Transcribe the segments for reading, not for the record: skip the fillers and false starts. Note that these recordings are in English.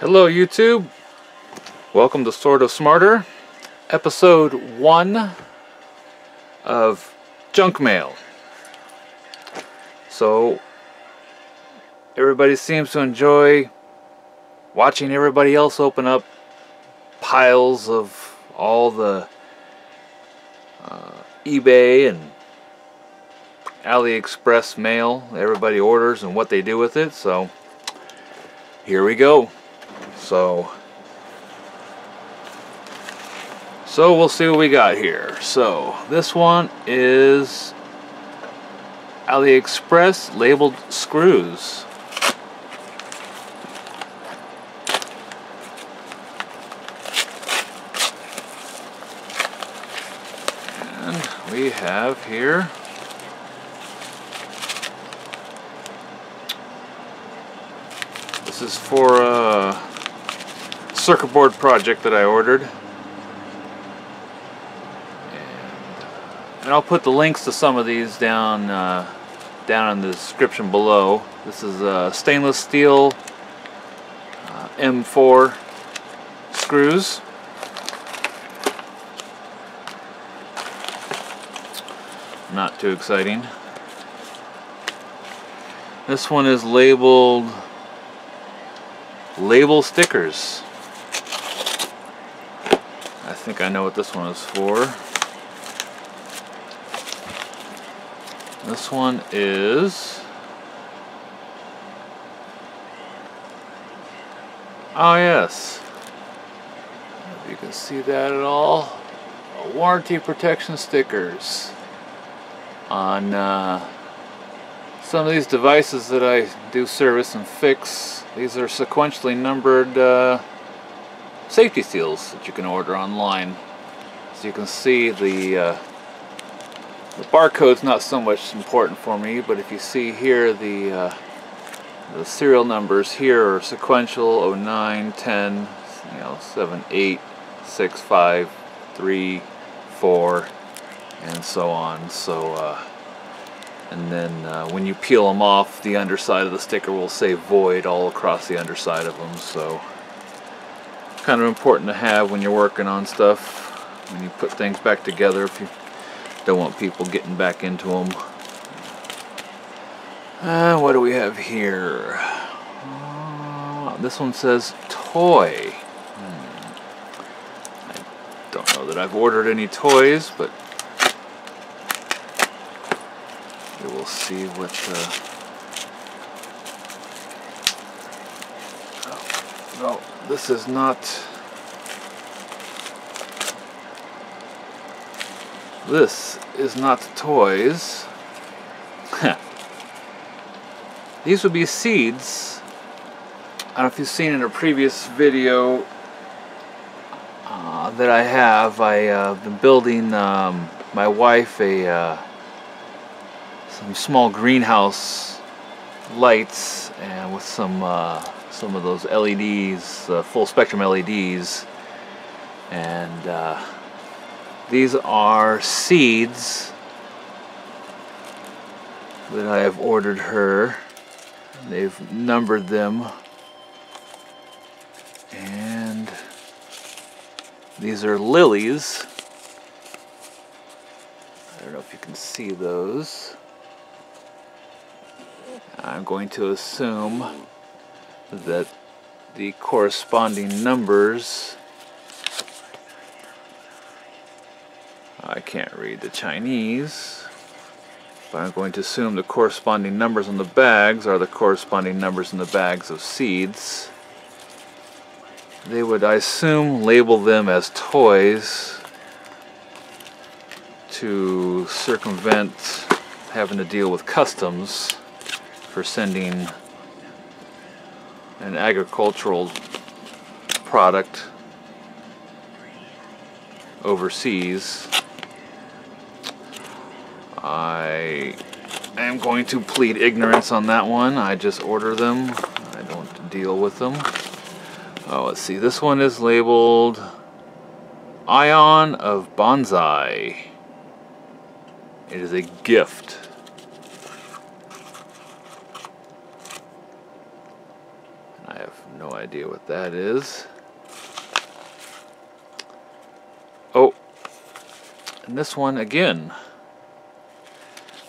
Hello YouTube, welcome to Sort of Smarter, episode 1 of junk mail. So everybody seems to enjoy watching everybody else open up piles of all the eBay and AliExpress mail everybody orders and what they do with it, so here we go. So we'll see what we got here. So this one is AliExpress labeled screws. And we have here this is for circuit board project that I ordered, and I'll put the links to some of these down in the description below. This is stainless steel M4 screws, not too exciting. This one is labeled label stickers. I think I know what this one is for. This one is... oh yes. I don't know if you can see that at all. Warranty protection stickers on some of these devices that I do service and fix. These are sequentially numbered safety seals that you can order online. As you can see, the barcode's not so much important for me, but if you see here, the serial numbers here are sequential 09, 10, 7, 8, 6, 5, 3, 4, and so on. So, and then when you peel them off, the underside of the sticker will say void all across the underside of them. So kind of important to have when you're working on stuff, when you put things back together, if you don't want people getting back into them. What do we have here? This one says toy. I don't know that I've ordered any toys, but we will see what the... oh, no. This is not... this is not toys. These would be seeds. I don't know if you've seen in a previous video that I have. I've been building my wife some small greenhouse lights, and with some of those LEDs, full spectrum LEDs, and these are seeds that I have ordered her. They've numbered them, and these are lilies. I don't know if you can see those. I'm going to assume that the corresponding numbers... I can't read the Chinese, but I'm going to assume the corresponding numbers on the bags are the corresponding numbers in the bags of seeds. They would, I assume, label them as toys to circumvent having to deal with customs for sending an agricultural product overseas. I am going to plead ignorance on that one. I just order them. I don't deal with them. Oh, let's see. This one is labeled Ion of Bonsai. It is a gift. I idea what that is. Oh, and this one again.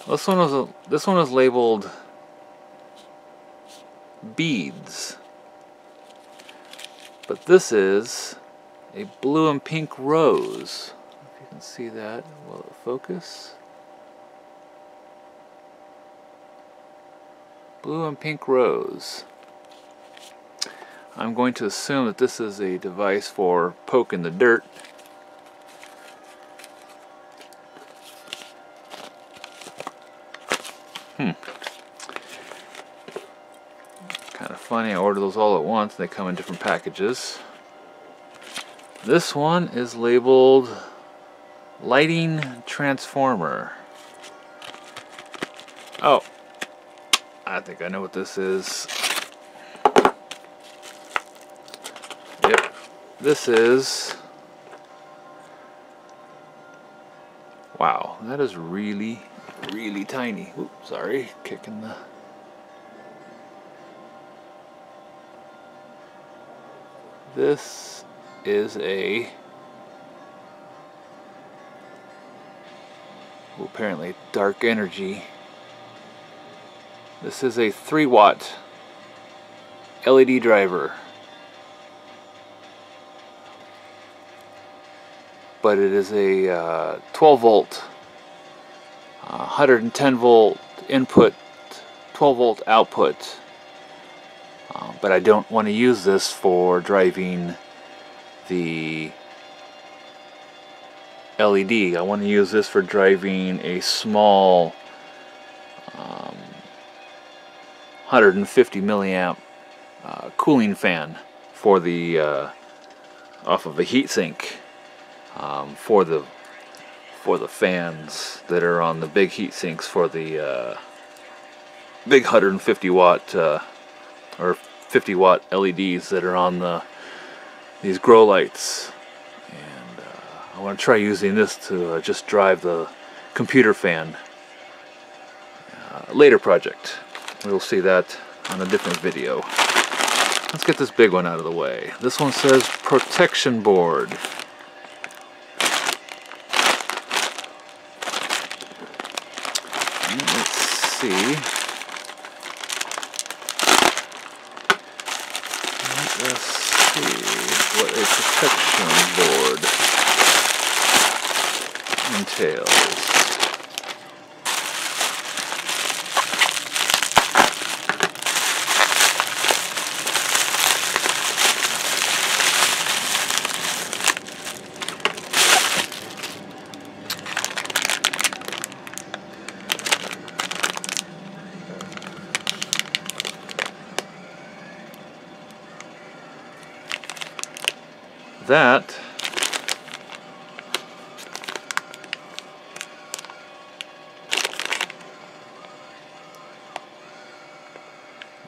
This one was labeled beads, but this is a blue and pink rose. If you can see that, will it focus? Blue and pink rose. I'm going to assume that this is a device for poke in the dirt. Kind of funny, I ordered those all at once. They come in different packages. This one is labeled lighting transformer. Oh, I think I know what this is. Yep, this is... wow, that is really, really tiny. Oops, sorry, kicking the... This is a... well, apparently dark energy. This is a 3-watt LED driver, but it is a 12-volt, 110-volt input, 12-volt output. But I don't want to use this for driving the LED. I want to use this for driving a small 150 milliamp cooling fan for the off of a heatsink for the fans that are on the big heatsinks for the big 150 watt or 50 watt LEDs that are on these grow lights. And I want to try using this to just drive the computer fan. Later project. We'll see that on a different video. Let's get this big one out of the way. This one says protection board. And let's see. Let us see what a protection board entails.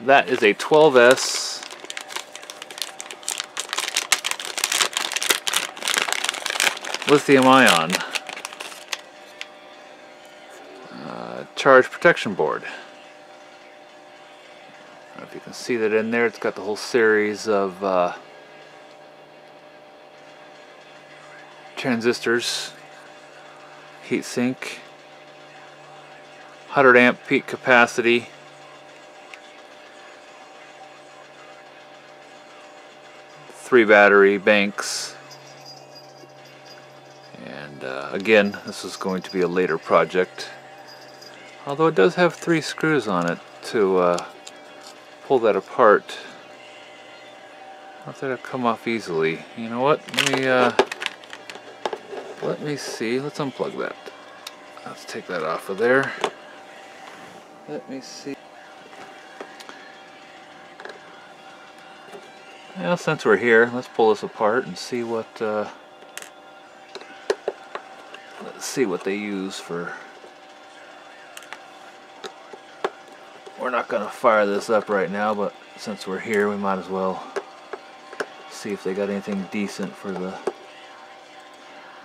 That is a 12S lithium ion charge protection board. I don't know if you can see that in there. It's got the whole series of transistors, heatsink, 100 amp peak capacity, three battery banks, and again, this is going to be a later project, although it does have 3 screws on it to pull that apart. I don't think it'll come off easily. You know what, let me see. Let's unplug that. Let's take that off of there. Let me see. Well, since we're here, let's pull this apart and see what. Let's see what they use for. We're not going to fire this up right now, but since we're here, we might as well see if they got anything decent for the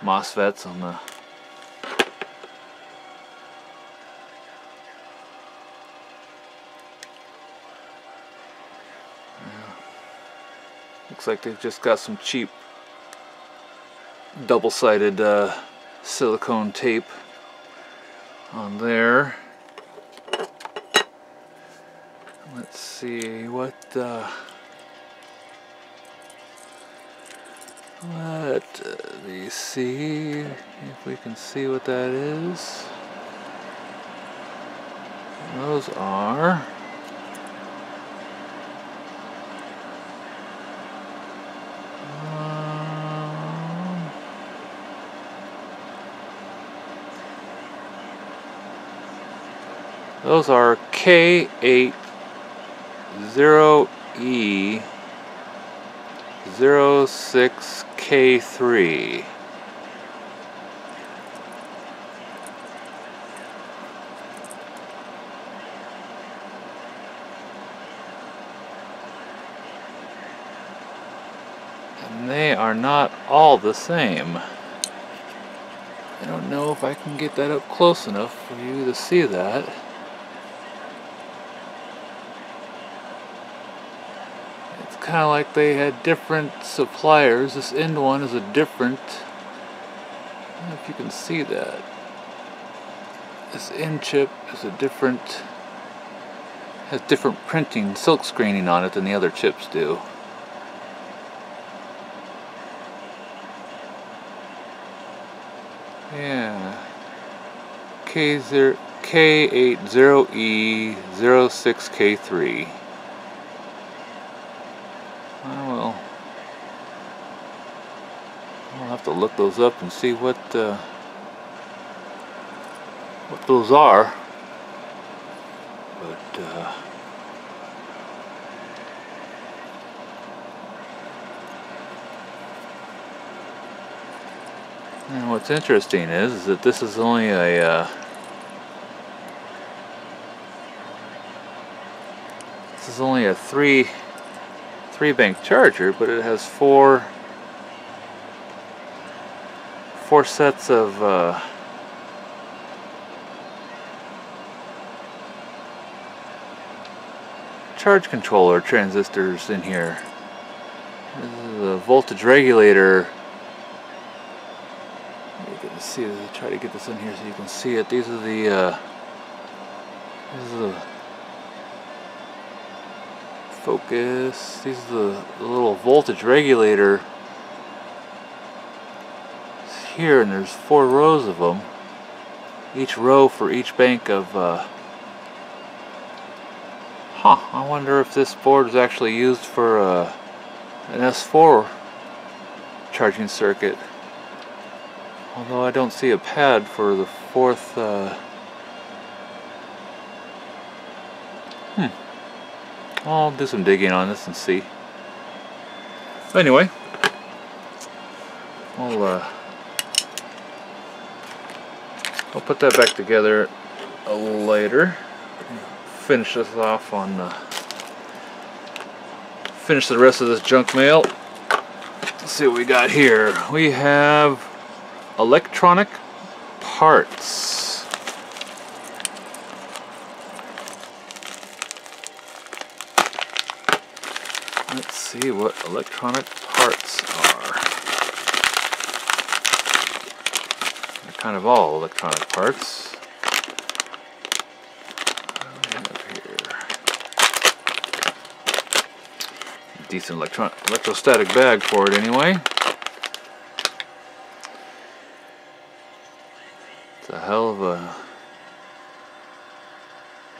MOSFETs on the Looks like they've just got some cheap double-sided silicone tape on there. Let's see let me see if we can see what that is. Those are K80E06K3. And they are not all the same. I don't know if I can get that up close enough for you to see that. Kind of like they had different suppliers. This end one is a different, I don't know if you can see that, this end chip is a different, has different printing, silk screening on it than the other chips do. Yeah, K80E06K3. I'll have to look those up and see what those are. But and what's interesting is that this is only a three bank charger, but it has four sets of charge controller transistors in here. This is a voltage regulator. You can see, I'll try to get this in here so you can see it. These are the focus. These are the little voltage regulator here, and there's four rows of them, each row for each bank of I wonder if this board is actually used for an S4 charging circuit, although I don't see a pad for the fourth. I'll do some digging on this and see. Anyway, I'll put that back together a little later. Finish this off on finish the rest of this junk mail. Let's see what we got here. We have electronic parts. Let's see what electronic parts are. Kind of all electronic parts. What do we have here? Decent electrostatic bag for it anyway. It's a hell of a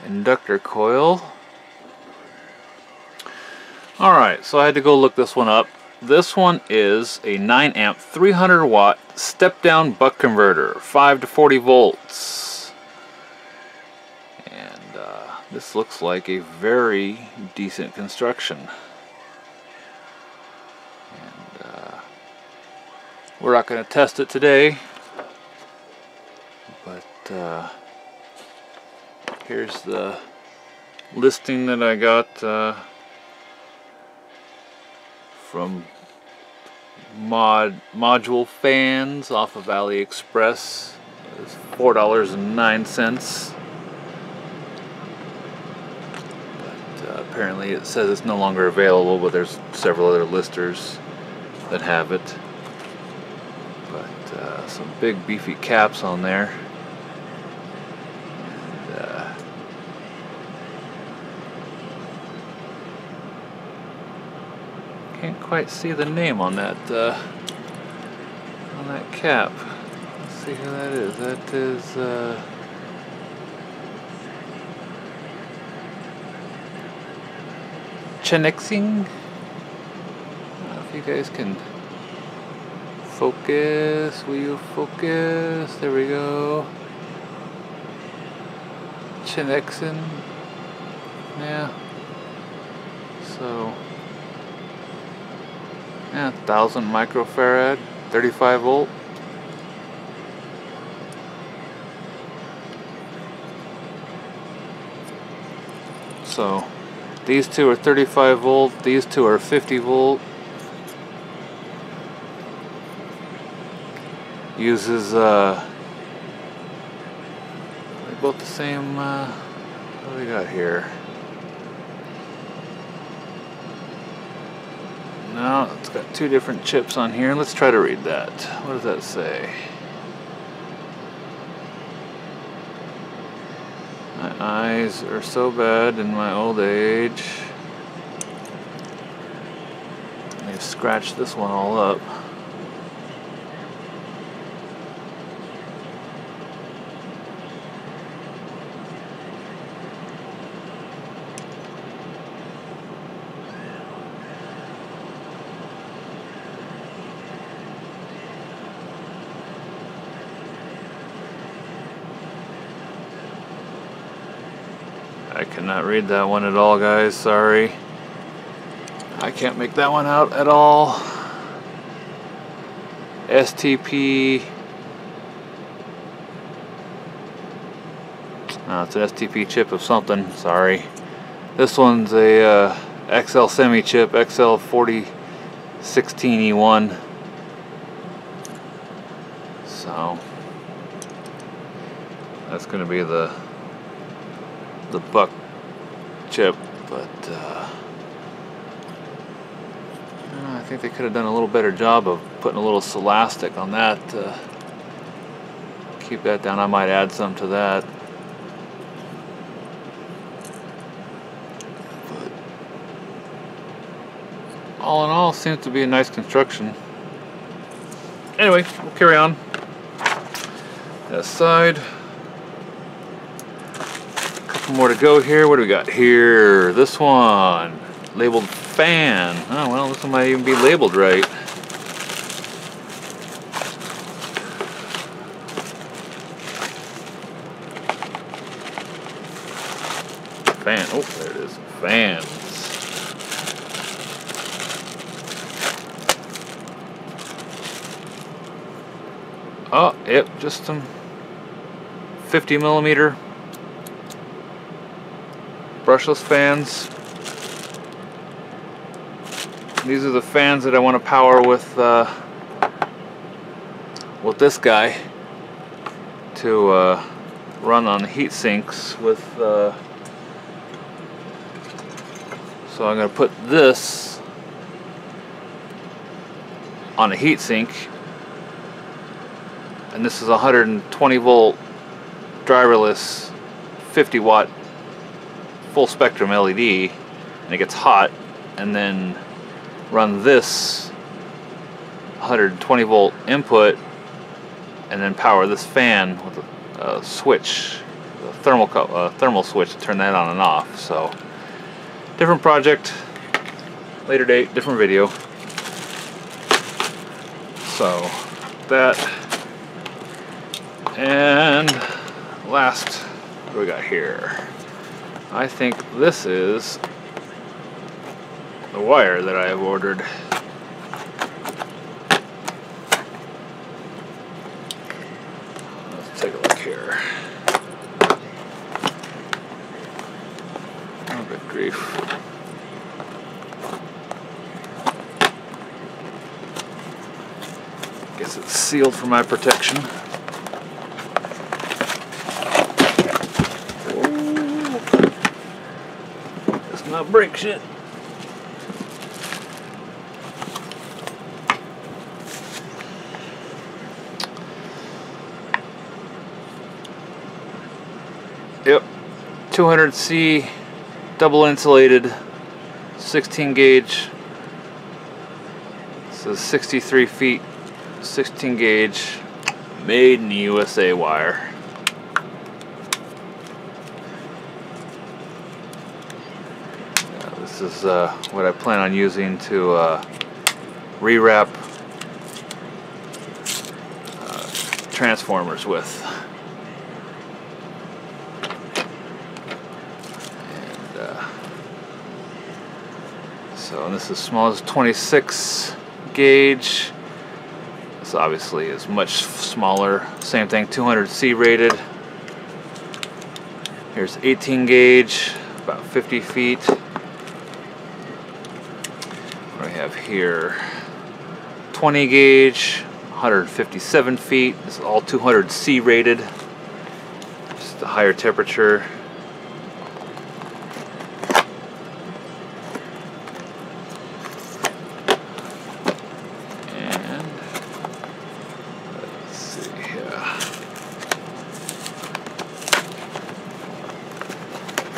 inductor coil. Alright, so I had to go look this one up. This one is a 9 amp 300 watt step down buck converter, 5 to 40 volts. And this looks like a very decent construction. And we're not going to test it today, but here's the listing that I got from module fans off of AliExpress. It's $4.09. But apparently it says it's no longer available, but there's several other listers that have it. But some big beefy caps on there. And, can't quite see the name on that cap. Let's see who that is. That is. Chenexing. If you guys can focus, will you focus? There we go. Chenexing. Yeah. So, yeah, 1000 microfarad, 35 volt. So. These two are 35 volt, these two are 50 volt. Uses they're both the same what do we got here? No, it's got two different chips on here. Let's try to read that. What does that say? My eyes are so bad in my old age. They've scratched this one all up. I cannot read that one at all, guys. Sorry. I can't make that one out at all. STP. Oh, it's an STP chip of something. Sorry. This one's a XL semi chip, XL4016E1. So that's going to be the buck chip, but I think they could have done a little better job of putting a little silastic on that. Keep that down. I might add some to that. But all in all, seems to be a nice construction. Anyway, we'll carry on. That side. More to go here. What do we got here? This one labeled fan. Oh well, this one might even be labeled right. Fan. Oh, there it is. Fans. Oh, yep, just some 50 millimeter. Brushless fans. These are the fans that I want to power with this guy to run on the heat sinks with. So I'm going to put this on a heat sink, and this is 120 volt driverless, 50 watt. Full spectrum LED, and it gets hot, and then run this 120 volt input and then power this fan with a switch, a thermal switch to turn that on and off. So different project, later date, different video. So that, and last, what do we got here? I think this is the wire that I have ordered. Let's take a look here. Oh, good grief. Guess it's sealed for my protection. my brakes in. Yep, 200C double insulated 16 gauge. This is 63 feet 16 gauge made in the USA wire. Yeah, this is what I plan on using to rewrap transformers with. And this is small, as 26 gauge. This obviously is much smaller. Same thing, 200C rated. Here's 18 gauge, about 50 feet. What do we have here? 20 gauge, 157 feet. This is all 200C rated. Just a higher temperature.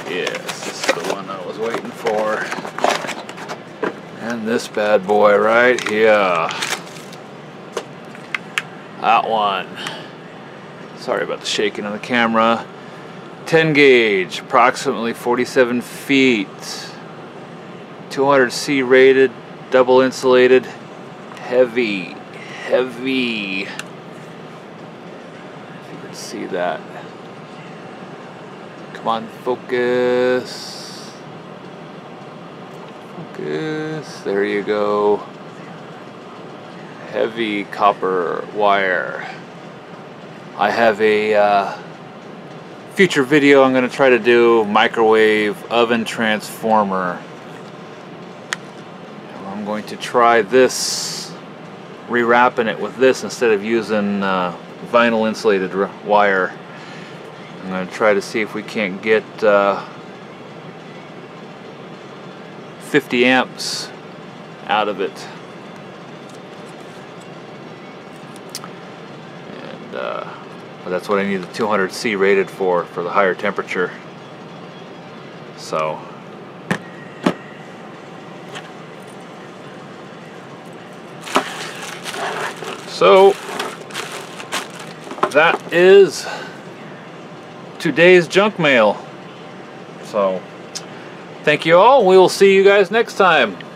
Yes, this is the one I was waiting for. And this bad boy right here. That one. Sorry about the shaking on the camera. 10 gauge, approximately 47 feet. 200C rated, double insulated. Heavy, heavy. If you could see that. Come on, focus. Focus. There you go. Heavy copper wire. I have a future video I'm going to try to do, microwave oven transformer. And I'm going to try this, rewrapping it with this instead of using vinyl insulated wire. I'm going to try to see if we can't get 50 amps out of it. And well, that's what I need the 200C rated for the higher temperature. So that is today's junk mail. So thank you all. We will see you guys next time.